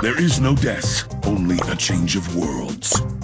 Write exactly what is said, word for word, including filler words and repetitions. There is no death, only a change of worlds.